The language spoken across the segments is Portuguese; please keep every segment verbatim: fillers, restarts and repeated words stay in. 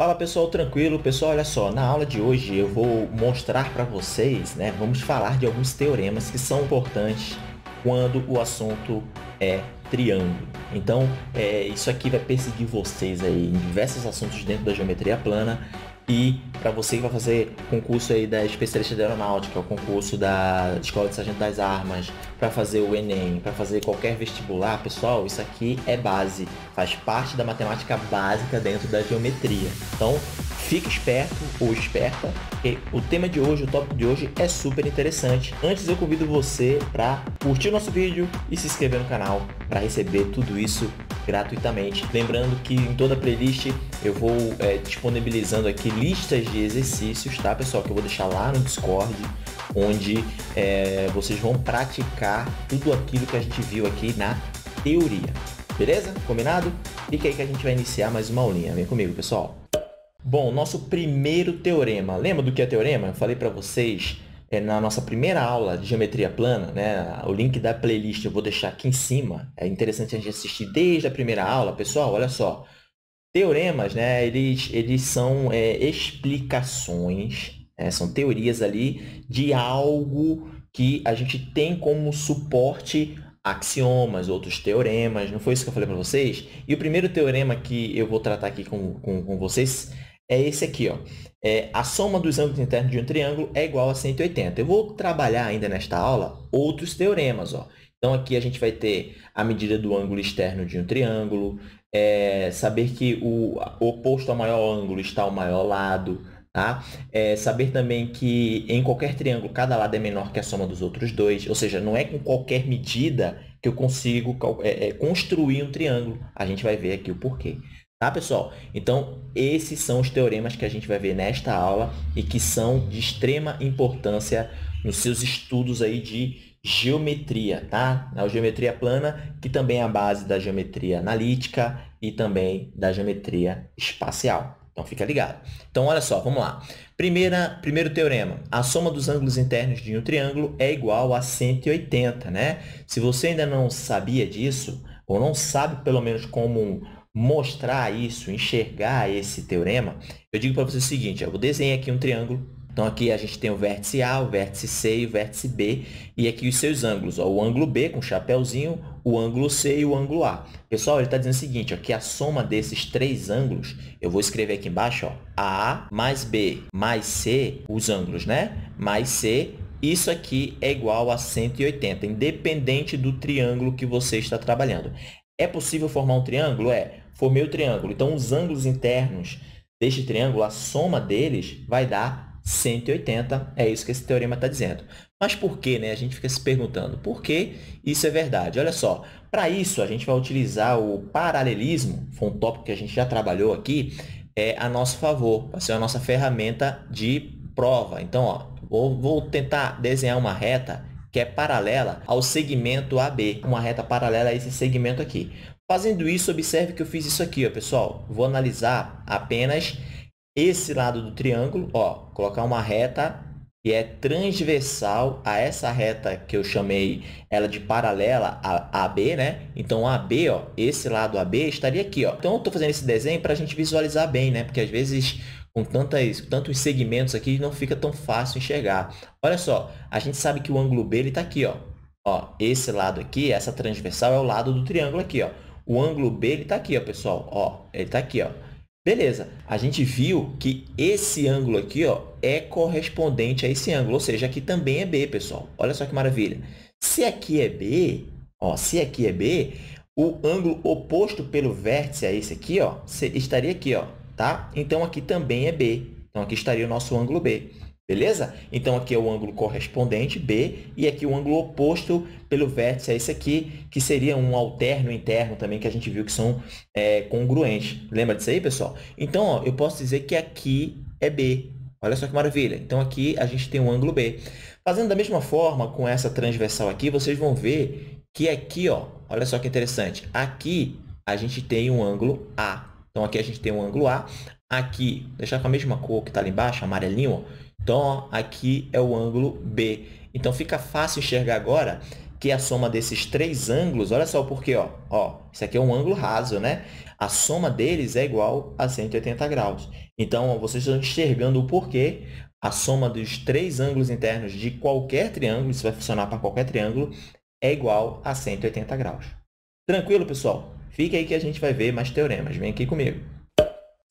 Fala pessoal, tranquilo? Pessoal, olha só, na aula de hoje eu vou mostrar para vocês, né, vamos falar de alguns teoremas que são importantes quando o assunto é triângulo. Então, é, isso aqui vai perseguir vocês aí em diversos assuntos dentro da geometria plana e para você que vai fazer concurso aí da especialista de aeronáutica, o concurso da Escola de Sargento das Armas, para fazer o Enem, para fazer qualquer vestibular, pessoal, isso aqui é base, faz parte da matemática básica dentro da geometria. Então, fique esperto ou esperta, porque o tema de hoje, o tópico de hoje é super interessante. Antes, eu convido você para curtir o nosso vídeo e se inscrever no canal para receber tudo isso gratuitamente. Lembrando que em toda a playlist eu vou é, disponibilizando aqui listas de exercícios, tá, pessoal, que eu vou deixar lá no Discord, onde é, vocês vão praticar tudo aquilo que a gente viu aqui na teoria. Beleza? Combinado? Fica aí que a gente vai iniciar mais uma aulinha. Vem comigo, pessoal. Bom, nosso primeiro teorema. Lembra do que é teorema? Eu falei para vocês é, na nossa primeira aula de geometria plana, né? O link da playlist eu vou deixar aqui em cima. É interessante a gente assistir desde a primeira aula. Pessoal, olha só. Teoremas, né? Eles, eles são é, explicações... É, são teorias ali de algo que a gente tem como suporte axiomas, outros teoremas. Não foi isso que eu falei para vocês? E o primeiro teorema que eu vou tratar aqui com, com, com vocês é esse aqui, ó. É, a soma dos ângulos internos de um triângulo é igual a cento e oitenta. Eu vou trabalhar ainda nesta aula outros teoremas, ó. Então, aqui a gente vai ter a medida do ângulo externo de um triângulo, é, saber que o oposto ao maior ângulo está ao maior lado, tá? É, saber também que em qualquer triângulo cada lado é menor que a soma dos outros dois, ou seja, não é com qualquer medida que eu consigo é, é, construir um triângulo. A gente vai ver aqui o porquê, tá, pessoal? Então, esses são os teoremas que a gente vai ver nesta aula e que são de extrema importância nos seus estudos aí de geometria, tá? A geometria plana, que também é a base da geometria analítica e também da geometria espacial. Então, fica ligado. Então, olha só, vamos lá. Primeira, primeiro teorema. A soma dos ângulos internos de um triângulo é igual a cento e oitenta, né? Se você ainda não sabia disso, ou não sabe, pelo menos, como mostrar isso, enxergar esse teorema, eu digo para você o seguinte, eu desenhei aqui um triângulo. Então, aqui a gente tem o vértice A, o vértice C e o vértice B. E aqui os seus ângulos, ó, o ângulo B com o chapéuzinho, o ângulo C e o ângulo A. Pessoal, ele está dizendo o seguinte, ó, que a soma desses três ângulos, eu vou escrever aqui embaixo, ó, A mais B mais C, os ângulos, né? Mais C, isso aqui é igual a cento e oitenta, independente do triângulo que você está trabalhando. É possível formar um triângulo? É, formei o triângulo. Então, os ângulos internos deste triângulo, a soma deles vai dar cento e oitenta, é isso que esse teorema está dizendo. Mas por que, né? A gente fica se perguntando por que isso é verdade. Olha só, para isso a gente vai utilizar o paralelismo, foi um tópico que a gente já trabalhou aqui, é, a nosso favor, vai ser a nossa ferramenta de prova. Então, ó, vou, vou tentar desenhar uma reta que é paralela ao segmento A B, uma reta paralela a esse segmento aqui. Fazendo isso, observe que eu fiz isso aqui, ó, pessoal. Vou analisar apenas esse lado do triângulo, ó, colocar uma reta que é transversal a essa reta que eu chamei ela de paralela a A B, né? Então, A B, ó, esse lado A B estaria aqui, ó. Então, eu estou fazendo esse desenho para a gente visualizar bem, né? Porque, às vezes, com tantas, tantos segmentos aqui, não fica tão fácil enxergar. Olha só, a gente sabe que o ângulo B está aqui, ó. Ó, esse lado aqui, essa transversal, é o lado do triângulo aqui, ó. O ângulo B está aqui, ó, pessoal. Ó, ele está aqui, ó. Beleza, a gente viu que esse ângulo aqui, ó, é correspondente a esse ângulo, ou seja, aqui também é B, pessoal. Olha só que maravilha. Se aqui é B, ó, se aqui é B, o ângulo oposto pelo vértice a esse aqui, ó, estaria aqui, ó, tá? Então, aqui também é B. Então, aqui estaria o nosso ângulo B. Beleza? Então, aqui é o ângulo correspondente, B, e aqui o ângulo oposto pelo vértice é esse aqui, que seria um alterno interno também, que a gente viu que são é, congruentes. Lembra disso aí, pessoal? Então, ó, eu posso dizer que aqui é B. Olha só que maravilha. Então, aqui a gente tem um ângulo B. Fazendo da mesma forma com essa transversal aqui, vocês vão ver que aqui, ó, olha só que interessante, aqui a gente tem um ângulo A. Então, aqui a gente tem um ângulo A. Aqui, deixar com a mesma cor que está ali embaixo, amarelinho, ó. Então, ó, aqui é o ângulo B. Então, fica fácil enxergar agora que é a soma desses três ângulos, olha só o porquê, ó, ó, isso aqui é um ângulo raso, né? A soma deles é igual a cento e oitenta graus. Então, vocês estão enxergando o porquê a soma dos três ângulos internos de qualquer triângulo, isso vai funcionar para qualquer triângulo, é igual a cento e oitenta graus. Tranquilo, pessoal? Fica aí que a gente vai ver mais teoremas. Vem aqui comigo.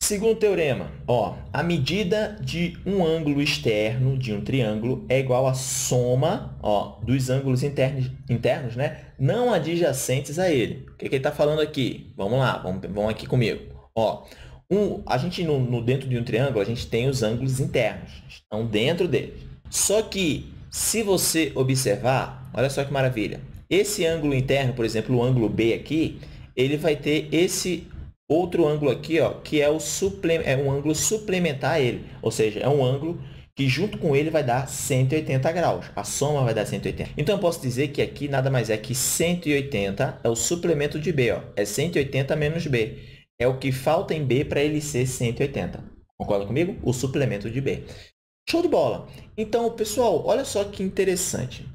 Segundo teorema, ó, a medida de um ângulo externo de um triângulo é igual à soma, ó, dos ângulos internos, internos, né, não adjacentes a ele. O que, que ele está falando aqui? Vamos lá, vamos, vamos aqui comigo. Ó, um, a gente, no, no, dentro de um triângulo, a gente tem os ângulos internos, estão dentro dele. Só que, se você observar, olha só que maravilha. Esse ângulo interno, por exemplo, o ângulo B aqui, ele vai ter esse outro ângulo aqui, ó, que é, o suple... é um ângulo suplementar a ele. Ou seja, é um ângulo que junto com ele vai dar cento e oitenta graus. A soma vai dar cento e oitenta. Então, eu posso dizer que aqui nada mais é que cento e oitenta é o suplemento de B. Ó. É cento e oitenta menos B. É o que falta em B para ele ser cento e oitenta. Concorda comigo? O suplemento de B. Show de bola! Então, pessoal, olha só que interessante.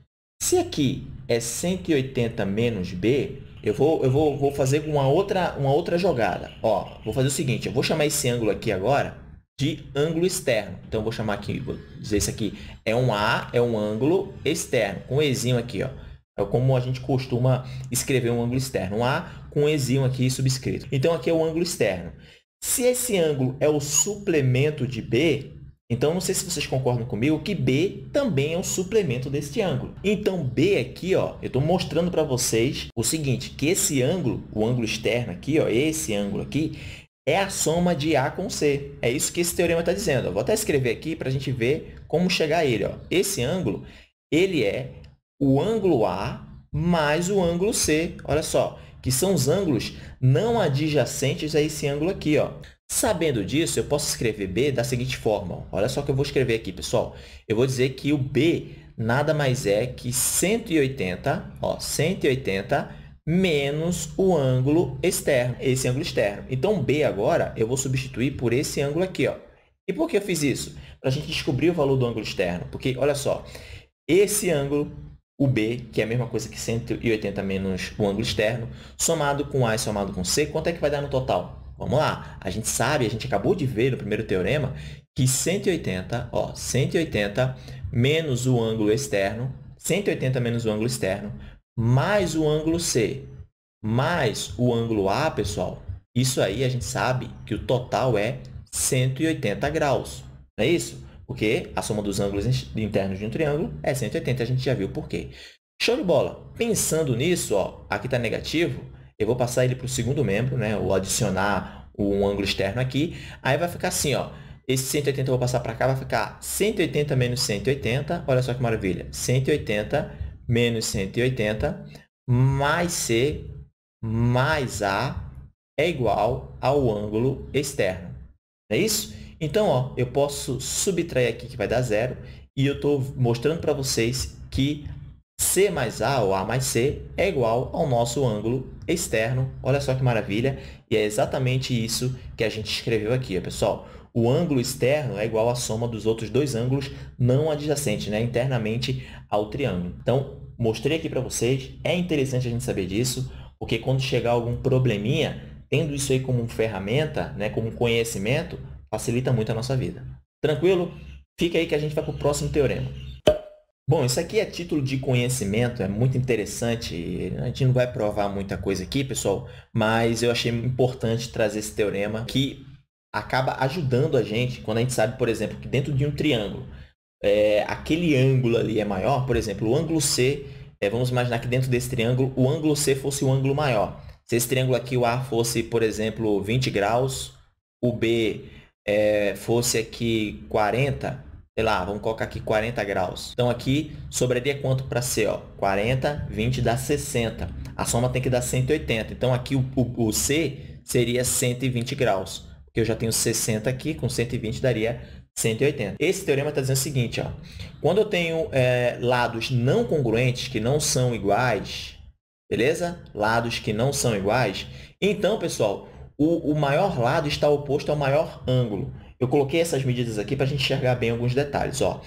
Se aqui é cento e oitenta menos B... Eu, vou, eu vou, vou fazer uma outra, uma outra jogada. Ó, vou fazer o seguinte, eu vou chamar esse ângulo aqui agora de ângulo externo. Então, eu vou chamar aqui, vou dizer isso aqui, é um A, é um ângulo externo, com um Ezinho aqui, ó. É como a gente costuma escrever um ângulo externo, um A com um Ezinho aqui subscrito. Então, aqui é o ângulo externo. Se esse ângulo é o suplemento de B, então, não sei se vocês concordam comigo que B também é um suplemento deste ângulo. Então, B aqui, ó, eu estou mostrando para vocês o seguinte, que esse ângulo, o ângulo externo aqui, ó, esse ângulo aqui, é a soma de A com C. É isso que esse teorema está dizendo. Eu vou até escrever aqui para a gente ver como chegar a ele. Ó. Esse ângulo, ele é o ângulo A mais o ângulo C. Olha só, que são os ângulos não adjacentes a esse ângulo aqui, ó. Sabendo disso, eu posso escrever B da seguinte forma. Olha só o que eu vou escrever aqui, pessoal. Eu vou dizer que o B nada mais é que cento e oitenta, ó, cento e oitenta menos o ângulo externo, esse ângulo externo. Então, B agora eu vou substituir por esse ângulo aqui, ó. E por que eu fiz isso? Para a gente descobrir o valor do ângulo externo. Porque, olha só, esse ângulo, o B, que é a mesma coisa que cento e oitenta menos o ângulo externo, somado com A e somado com C, quanto é que vai dar no total? Vamos lá, a gente sabe, a gente acabou de ver no primeiro teorema que cento e oitenta, ó, cento e oitenta menos o ângulo externo, cento e oitenta menos o ângulo externo, mais o ângulo C, mais o ângulo A, pessoal, isso aí a gente sabe que o total é cento e oitenta graus, não é isso? Porque a soma dos ângulos internos de um triângulo é cento e oitenta, a gente já viu por quê. Show de bola! Pensando nisso, ó, aqui está negativo, eu vou passar ele para o segundo membro, né? Ou adicionar um ângulo externo aqui. Aí vai ficar assim, ó. Esse cento e oitenta eu vou passar para cá, vai ficar cento e oitenta menos cento e oitenta. Olha só que maravilha. cento e oitenta menos cento e oitenta mais C mais A é igual ao ângulo externo. É isso? Então, ó, eu posso subtrair aqui que vai dar zero. E eu estou mostrando para vocês que C mais A, ou A mais C, é igual ao nosso ângulo externo. Olha só que maravilha! E é exatamente isso que a gente escreveu aqui, pessoal. O ângulo externo é igual à soma dos outros dois ângulos não adjacentes, né? Internamente ao triângulo. Então, mostrei aqui para vocês. É interessante a gente saber disso, porque quando chegar algum probleminha, tendo isso aí como ferramenta, né? Como conhecimento, facilita muito a nossa vida. Tranquilo? Fica aí que a gente vai para o próximo teorema. Bom, isso aqui é título de conhecimento, é muito interessante, a gente não vai provar muita coisa aqui, pessoal, mas eu achei importante trazer esse teorema que acaba ajudando a gente quando a gente sabe, por exemplo, que dentro de um triângulo, é, aquele ângulo ali é maior, por exemplo, o ângulo C, é, vamos imaginar que dentro desse triângulo o ângulo C fosse o ângulo maior. Se esse triângulo aqui, o A, fosse, por exemplo, vinte graus, o B é, fosse aqui quarenta, sei lá, vamos colocar aqui quarenta graus. Então, aqui sobraria quanto para C? Ó? quarenta, vinte dá sessenta. A soma tem que dar cento e oitenta. Então, aqui o, o, o C seria cento e vinte graus. Porque eu já tenho sessenta aqui, com cento e vinte daria cento e oitenta. Esse teorema está dizendo o seguinte, ó. Quando eu tenho é, lados não congruentes, que não são iguais, beleza? Lados que não são iguais. Então, pessoal, o, o maior lado está oposto ao maior ângulo. Eu coloquei essas medidas aqui para a gente enxergar bem alguns detalhes. Ó.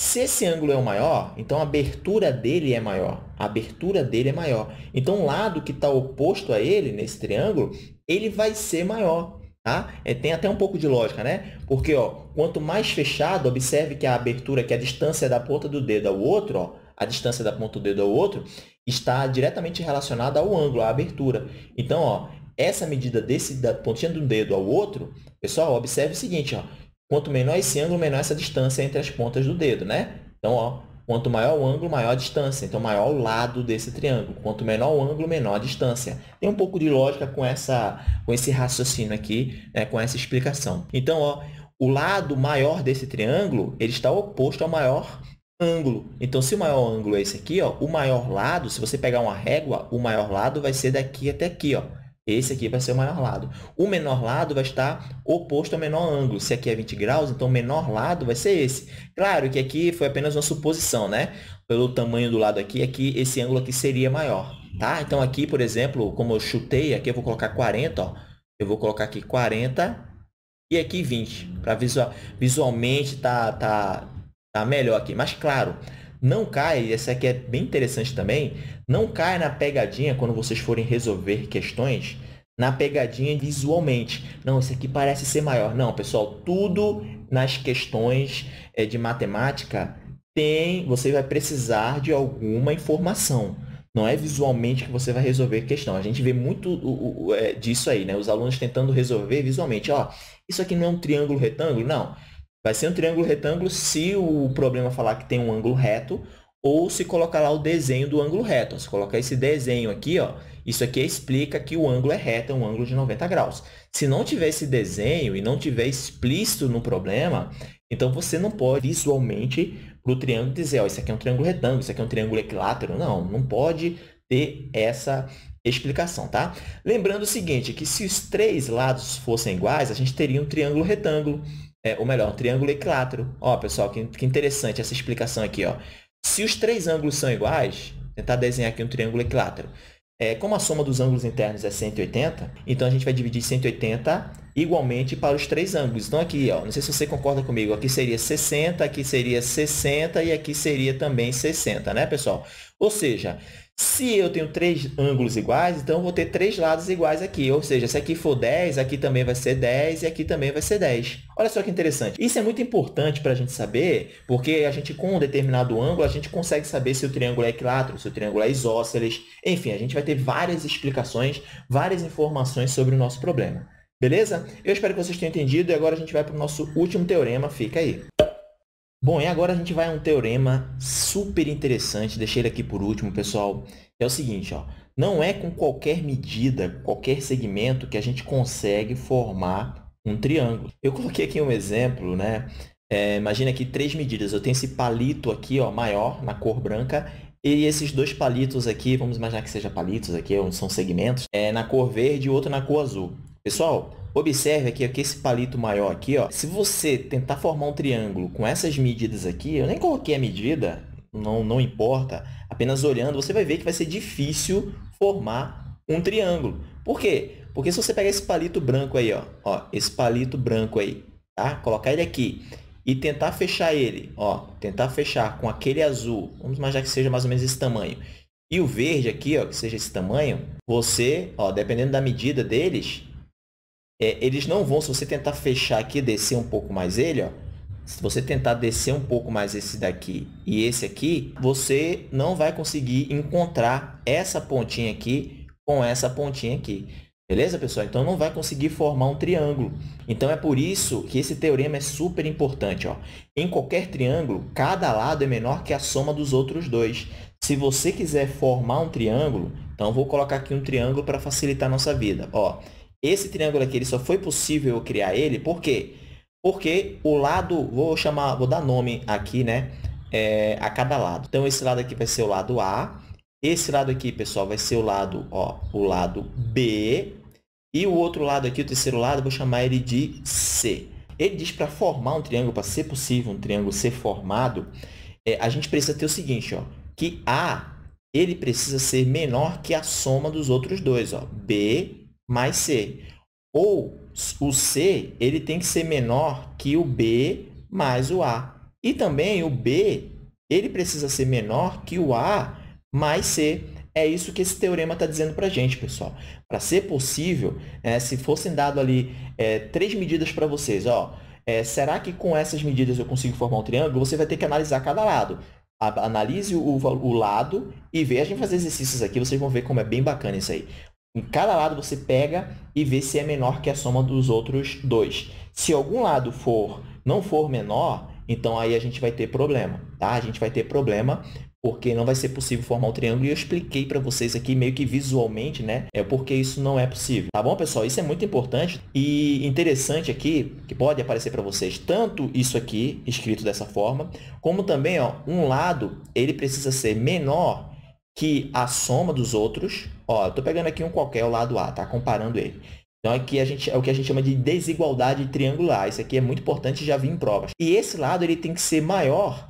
Se esse ângulo é o maior, então a abertura dele é maior. A abertura dele é maior. Então, o lado que está oposto a ele, nesse triângulo, ele vai ser maior. Tá? É, tem até um pouco de lógica, né? Porque ó, quanto mais fechado, observe que a abertura, que a distância da ponta do dedo ao outro, ó, a distância da ponta do dedo ao outro, está diretamente relacionada ao ângulo, à abertura. Então, ó, essa medida desse, da pontinha do dedo ao outro, pessoal, observe o seguinte, ó, quanto menor esse ângulo, menor essa distância entre as pontas do dedo, né? Então, ó, quanto maior o ângulo, maior a distância. Então, maior o lado desse triângulo. Quanto menor o ângulo, menor a distância. Tem um pouco de lógica com, essa, com esse raciocínio aqui, né? Com essa explicação. Então, ó, o lado maior desse triângulo, ele está oposto ao maior ângulo. Então, se o maior ângulo é esse aqui, ó, o maior lado, se você pegar uma régua, o maior lado vai ser daqui até aqui, ó. Esse aqui vai ser o maior lado. O menor lado vai estar oposto ao menor ângulo. Se aqui é vinte graus, então o menor lado vai ser esse. Claro que aqui foi apenas uma suposição, né? Pelo tamanho do lado aqui, aqui esse ângulo aqui seria maior, tá? Então, aqui, por exemplo, como eu chutei, aqui eu vou colocar quarenta, ó. Eu vou colocar aqui quarenta e aqui vinte, para visual, visualmente tá, tá, tá melhor aqui. Mas, claro, não cai, essa aqui é bem interessante também, não cai na pegadinha quando vocês forem resolver questões, na pegadinha visualmente. Não, esse aqui parece ser maior. Não, pessoal, tudo nas questões de matemática tem, você vai precisar de alguma informação. Não é visualmente que você vai resolver questão. A gente vê muito o, o, é, disso aí, né? Os alunos tentando resolver visualmente. Ó, isso aqui não é um triângulo retângulo? Não. Vai ser um triângulo retângulo se o problema falar que tem um ângulo reto ou se colocar lá o desenho do ângulo reto. Se colocar esse desenho aqui, ó, isso aqui explica que o ângulo é reto, é um ângulo de noventa graus. Se não tiver esse desenho e não tiver explícito no problema, então você não pode visualmente para o triângulo dizer, ó, isso aqui é um triângulo retângulo, isso aqui é um triângulo equilátero. Não, não pode ter essa explicação, tá? Lembrando o seguinte, que se os três lados fossem iguais, a gente teria um triângulo retângulo. É, ou melhor, um triângulo equilátero. Ó, pessoal, que, que interessante essa explicação aqui, ó. Se os três ângulos são iguais, tentar desenhar aqui um triângulo equilátero. É, como a soma dos ângulos internos é cento e oitenta, então a gente vai dividir cento e oitenta igualmente para os três ângulos. Então, aqui, ó, não sei se você concorda comigo, aqui seria sessenta, aqui seria sessenta e aqui seria também sessenta, né, pessoal? Ou seja, se eu tenho três ângulos iguais, então eu vou ter três lados iguais aqui. Ou seja, se aqui for dez, aqui também vai ser dez e aqui também vai ser dez. Olha só que interessante. Isso é muito importante para a gente saber, porque a gente, com um determinado ângulo, a gente consegue saber se o triângulo é equilátero, se o triângulo é isósceles. Enfim, a gente vai ter várias explicações, várias informações sobre o nosso problema. Beleza? Eu espero que vocês tenham entendido e agora a gente vai para o nosso último teorema. Fica aí. Bom, e agora a gente vai a um teorema super interessante, deixei ele aqui por último, pessoal. É o seguinte, ó, não é com qualquer medida, qualquer segmento que a gente consegue formar um triângulo. Eu coloquei aqui um exemplo, né? É, imagina aqui três medidas, eu tenho esse palito aqui, ó, maior, na cor branca, e esses dois palitos aqui, vamos imaginar que seja palitos aqui, onde são segmentos, é, na cor verde e outro na cor azul. Pessoal, observe aqui, aqui esse palito maior aqui, ó. Se você tentar formar um triângulo com essas medidas aqui, eu nem coloquei a medida, não, não importa. Apenas olhando, você vai ver que vai ser difícil formar um triângulo. Por quê? Porque se você pegar esse palito branco aí, ó, ó esse palito branco aí, tá? Colocar ele aqui e tentar fechar ele, ó, tentar fechar com aquele azul, vamos imaginar que seja mais ou menos esse tamanho. E o verde aqui, ó, que seja esse tamanho, você, ó, dependendo da medida deles, É, eles não vão, se você tentar fechar aqui, descer um pouco mais ele, ó, se você tentar descer um pouco mais esse daqui e esse aqui, você não vai conseguir encontrar essa pontinha aqui com essa pontinha aqui. Beleza, pessoal? Então, não vai conseguir formar um triângulo. Então, é por isso que esse teorema é super importante, ó. Em qualquer triângulo, cada lado é menor que a soma dos outros dois. Se você quiser formar um triângulo, então, vou colocar aqui um triângulo para facilitar a nossa vida, ó. Esse triângulo aqui, ele só foi possível eu criar ele, por quê? Porque o lado, vou chamar, vou dar nome aqui, né, é, a cada lado. Então, esse lado aqui vai ser o lado A, esse lado aqui, pessoal, vai ser o lado, ó, o lado B, e o outro lado aqui, o terceiro lado, vou chamar ele de C. Ele diz para formar um triângulo, para ser possível um triângulo ser formado, é, a gente precisa ter o seguinte, ó, que A, ele precisa ser menor que a soma dos outros dois, ó, B mais C. Ou o C, ele tem que ser menor que o B mais o A. E também o B, ele precisa ser menor que o A mais C. É isso que esse teorema está dizendo para a gente, pessoal. Para ser possível, é, se fossem dado ali é, três medidas para vocês, ó, é, será que com essas medidas eu consigo formar um triângulo? Você vai ter que analisar cada lado. Analise o, o lado e veja. A gente vai fazer exercícios aqui, vocês vão ver como é bem bacana isso aí. Em cada lado você pega e vê se é menor que a soma dos outros dois. Se algum lado for, não for menor, então aí a gente vai ter problema, tá? A gente vai ter problema porque não vai ser possível formar um triângulo. E eu expliquei para vocês aqui meio que visualmente, né? É porque isso não é possível, tá bom, pessoal? Isso é muito importante e interessante aqui, que pode aparecer para vocês tanto isso aqui, escrito dessa forma, como também, ó, um lado, ele precisa ser menor que a soma dos outros. Ó, eu tô pegando aqui um qualquer, o lado A, tá? Comparando ele. Então, aqui a gente, é o que a gente chama de desigualdade triangular. Isso aqui é muito importante, já vi em provas. E esse lado, ele tem que ser maior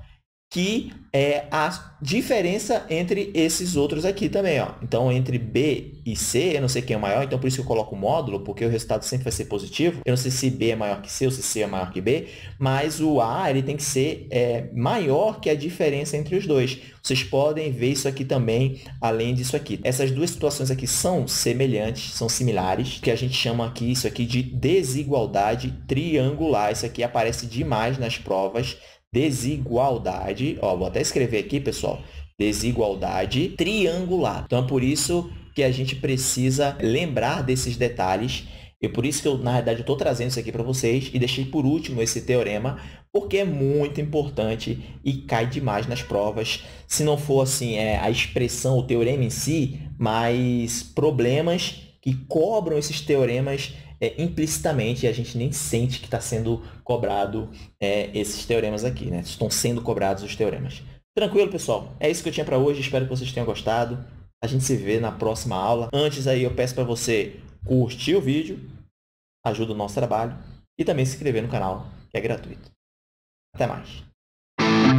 que é a diferença entre esses outros aqui também, ó. Então, entre B e C, eu não sei quem é o maior, então por isso que eu coloco o módulo, porque o resultado sempre vai ser positivo. Eu não sei se B é maior que C ou se C é maior que B, mas o A, ele tem que ser é, maior que a diferença entre os dois. Vocês podem ver isso aqui também, além disso aqui. Essas duas situações aqui são semelhantes, são similares, que a gente chama aqui isso aqui de desigualdade triangular. Isso aqui aparece demais nas provas. Desigualdade, ó, vou até escrever aqui, pessoal, desigualdade triangular. Então, é por isso que a gente precisa lembrar desses detalhes. E por isso que eu, na verdade, estou trazendo isso aqui para vocês e deixei por último esse teorema, porque é muito importante e cai demais nas provas. Se não for assim, é, a expressão, o teorema em si, mas problemas que cobram esses teoremas é, implicitamente, e a gente nem sente que está sendo cobrado é, esses teoremas aqui, né? Estão sendo cobrados os teoremas. Tranquilo, pessoal? É isso que eu tinha para hoje. Espero que vocês tenham gostado. A gente se vê na próxima aula. Antes, aí eu peço para você curtir o vídeo, ajuda o nosso trabalho, e também se inscrever no canal, que é gratuito. Até mais!